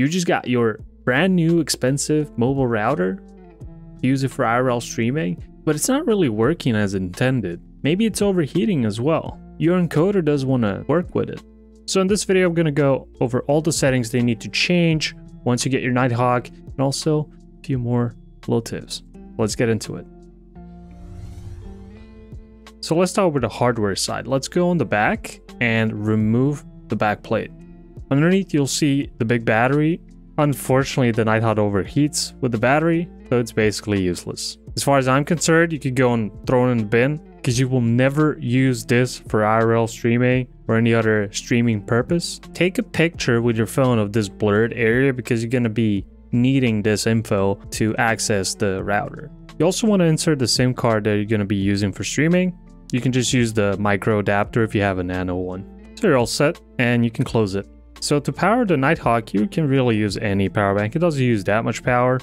You just got your brand new expensive mobile router, use it for IRL streaming, but it's not really working as intended. Maybe it's overheating as well. Your encoder doesn't want to work with it. So in this video, I'm going to go over all the settings they need to change once you get your Nighthawk, and also a few more little tips. Let's get into it. So let's start with the hardware side. Let's go on the back and remove the back plate. Underneath, you'll see the big battery. Unfortunately, the Nighthawk overheats with the battery, so it's basically useless. As far as I'm concerned, you could go and throw it in the bin, because you will never use this for IRL streaming or any other streaming purpose. Take a picture with your phone of this blurred area, because you're going to be needing this info to access the router. You also want to insert the SIM card that you're going to be using for streaming. You can just use the micro adapter if you have a nano one. So you're all set, and you can close it. So to power the Nighthawk, you can really use any power bank. It doesn't use that much power.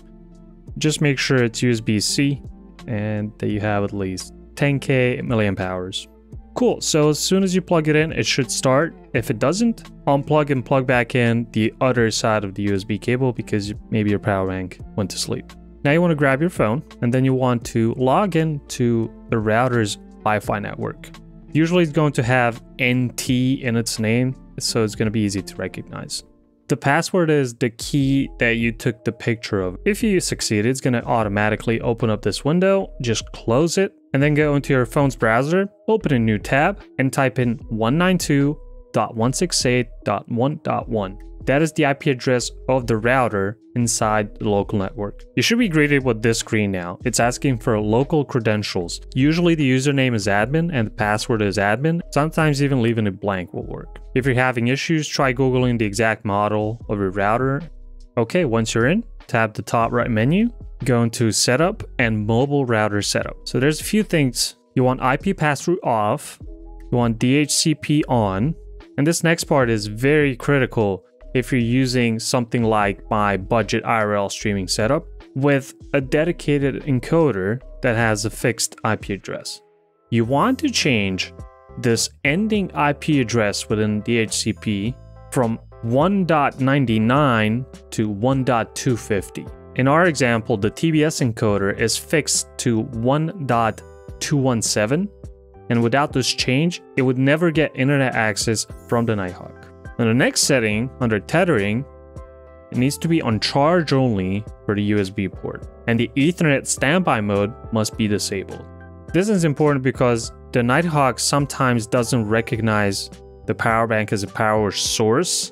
Just make sure it's USB-C and that you have at least 10k milliamp hours. Cool, so as soon as you plug it in, it should start. If it doesn't, unplug and plug back in the other side of the USB cable, because maybe your power bank went to sleep. Now you want to grab your phone, and then you want to log in to the router's Wi-Fi network. Usually it's going to have NT in its name, so it's going to be easy to recognize. The password is the key that you took the picture of. If you succeed, it's going to automatically open up this window. Just close it and then go into your phone's browser, open a new tab, and type in 192.168.1.1. That is the IP address of the router inside the local network. You should be greeted with this screen now. It's asking for local credentials. Usually the username is admin and the password is admin. Sometimes even leaving it blank will work. If you're having issues, try Googling the exact model of your router. Okay, once you're in, tap the top right menu, go into setup and mobile router setup. So there's a few things. You want IP pass-through off, you want DHCP on, and this next part is very critical. If you're using something like my budget IRL streaming setup with a dedicated encoder that has a fixed IP address, you want to change this ending IP address within DHCP from 1.99 to 1.250. In our example, the TBS encoder is fixed to 1.217, and without this change, it would never get internet access from the Nighthawk. Now the next setting, under tethering, it needs to be on charge only for the USB port, and the Ethernet standby mode must be disabled. This is important because the Nighthawk sometimes doesn't recognize the power bank as a power source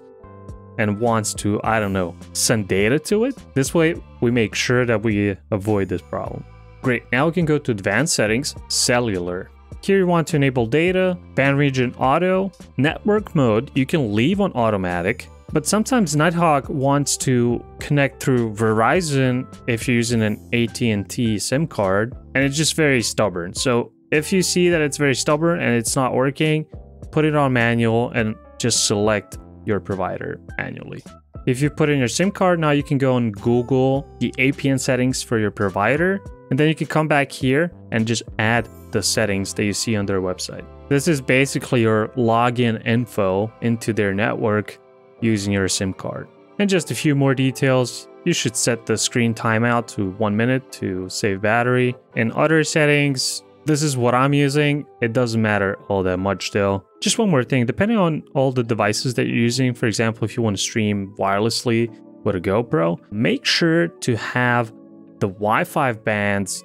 and wants to, I don't know, send data to it. This way, we make sure that we avoid this problem. Great, now we can go to advanced settings, cellular. Here you want to enable data, band region auto, network mode you can leave on automatic, but sometimes Nighthawk wants to connect through Verizon if you're using an AT&T SIM card, and it's just very stubborn. So if you see that it's very stubborn and it's not working, put it on manual and just select your provider manually. If you put in your SIM card, now you can go and Google the APN settings for your provider, and then you can come back here and just add the settings that you see on their website. This is basically your login info into their network using your SIM card. And just a few more details. You should set the screen timeout to 1 minute to save battery. In other settings, this is what I'm using. It doesn't matter all that much though. Just one more thing, depending on all the devices that you're using, for example, if you want to stream wirelessly with a GoPro, make sure to have the Wi-Fi bands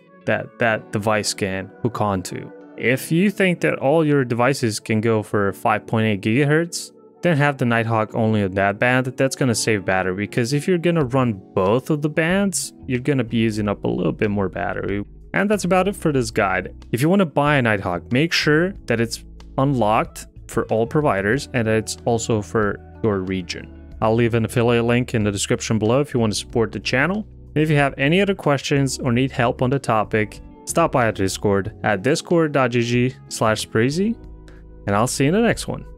that device can hook onto. If you think that all your devices can go for 5.8 gigahertz, then have the Nighthawk only on that band. That's going to save battery, because if you're going to run both of the bands, you're going to be using up a little bit more battery. And that's about it for this guide. If you want to buy a Nighthawk, make sure that it's unlocked for all providers and that it's also for your region. I'll leave an affiliate link in the description below if you want to support the channel. If you have any other questions or need help on the topic, stop by our Discord at discord.gg/spreezy, and I'll see you in the next one.